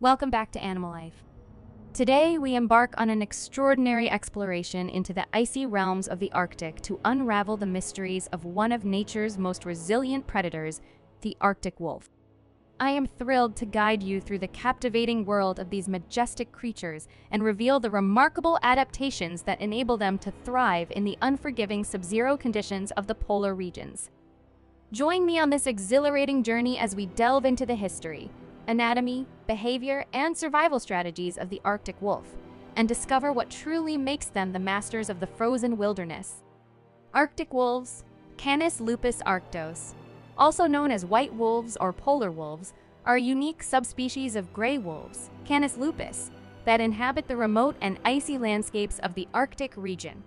Welcome back to Animal Life. Today, we embark on an extraordinary exploration into the icy realms of the Arctic to unravel the mysteries of one of nature's most resilient predators, the Arctic wolf. I am thrilled to guide you through the captivating world of these majestic creatures and reveal the remarkable adaptations that enable them to thrive in the unforgiving sub-zero conditions of the polar regions. Join me on this exhilarating journey as we delve into the history, anatomy, behavior, and survival strategies of the Arctic wolf, and discover what truly makes them the masters of the frozen wilderness. Arctic wolves, Canis lupus arctos, also known as white wolves or polar wolves, are a unique subspecies of gray wolves, Canis lupus, that inhabit the remote and icy landscapes of the Arctic region.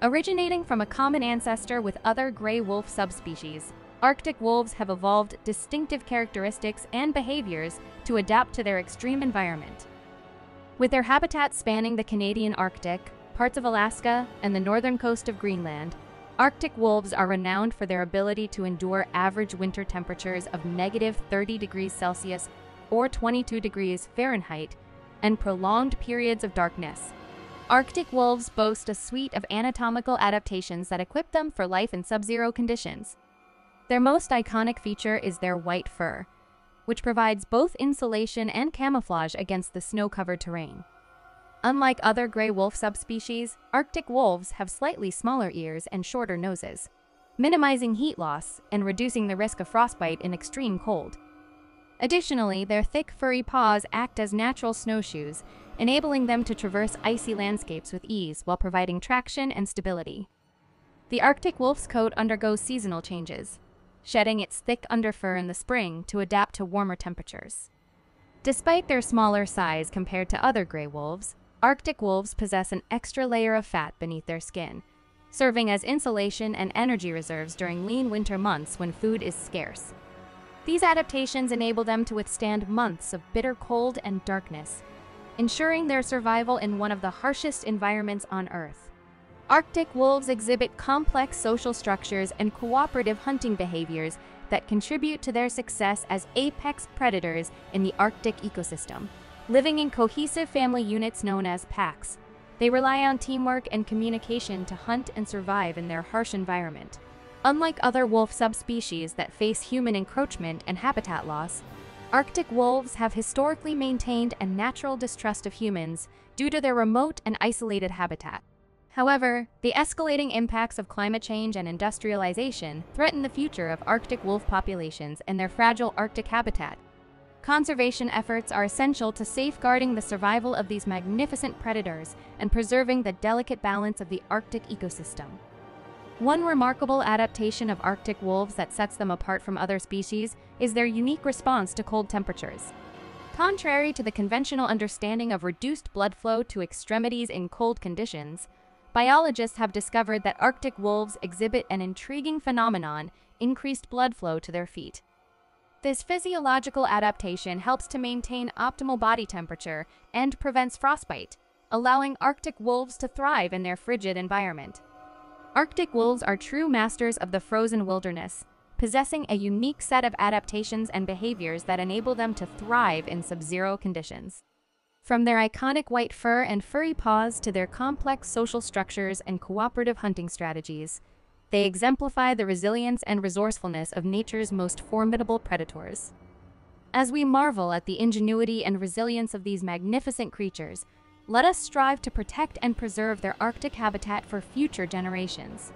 Originating from a common ancestor with other gray wolf subspecies, Arctic wolves have evolved distinctive characteristics and behaviors to adapt to their extreme environment. With their habitat spanning the Canadian Arctic, parts of Alaska, and the northern coast of Greenland, Arctic wolves are renowned for their ability to endure average winter temperatures of -30°C or 22°F and prolonged periods of darkness. Arctic wolves boast a suite of anatomical adaptations that equip them for life in sub-zero conditions. Their most iconic feature is their white fur, which provides both insulation and camouflage against the snow-covered terrain. Unlike other gray wolf subspecies, Arctic wolves have slightly smaller ears and shorter noses, minimizing heat loss and reducing the risk of frostbite in extreme cold. Additionally, their thick furry paws act as natural snowshoes, enabling them to traverse icy landscapes with ease while providing traction and stability. The Arctic wolf's coat undergoes seasonal changes, shedding its thick underfur in the spring to adapt to warmer temperatures. Despite their smaller size compared to other gray wolves, Arctic wolves possess an extra layer of fat beneath their skin, serving as insulation and energy reserves during lean winter months when food is scarce. These adaptations enable them to withstand months of bitter cold and darkness, ensuring their survival in one of the harshest environments on Earth. Arctic wolves exhibit complex social structures and cooperative hunting behaviors that contribute to their success as apex predators in the Arctic ecosystem. Living in cohesive family units known as packs, they rely on teamwork and communication to hunt and survive in their harsh environment. Unlike other wolf subspecies that face human encroachment and habitat loss, Arctic wolves have historically maintained a natural distrust of humans due to their remote and isolated habitat. However, the escalating impacts of climate change and industrialization threaten the future of Arctic wolf populations and their fragile Arctic habitat. Conservation efforts are essential to safeguarding the survival of these magnificent predators and preserving the delicate balance of the Arctic ecosystem. One remarkable adaptation of Arctic wolves that sets them apart from other species is their unique response to cold temperatures. Contrary to the conventional understanding of reduced blood flow to extremities in cold conditions, biologists have discovered that Arctic wolves exhibit an intriguing phenomenon, increased blood flow to their feet. This physiological adaptation helps to maintain optimal body temperature and prevents frostbite, allowing Arctic wolves to thrive in their frigid environment. Arctic wolves are true masters of the frozen wilderness, possessing a unique set of adaptations and behaviors that enable them to thrive in sub-zero conditions. From their iconic white fur and furry paws to their complex social structures and cooperative hunting strategies, they exemplify the resilience and resourcefulness of nature's most formidable predators. As we marvel at the ingenuity and resilience of these magnificent creatures, let us strive to protect and preserve their Arctic habitat for future generations.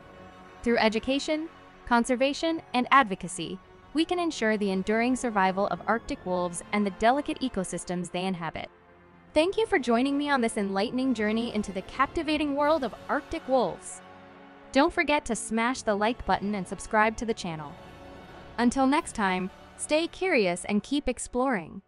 Through education, conservation, and advocacy, we can ensure the enduring survival of Arctic wolves and the delicate ecosystems they inhabit. Thank you for joining me on this enlightening journey into the captivating world of Arctic wolves. Don't forget to smash the like button and subscribe to the channel. Until next time, stay curious and keep exploring.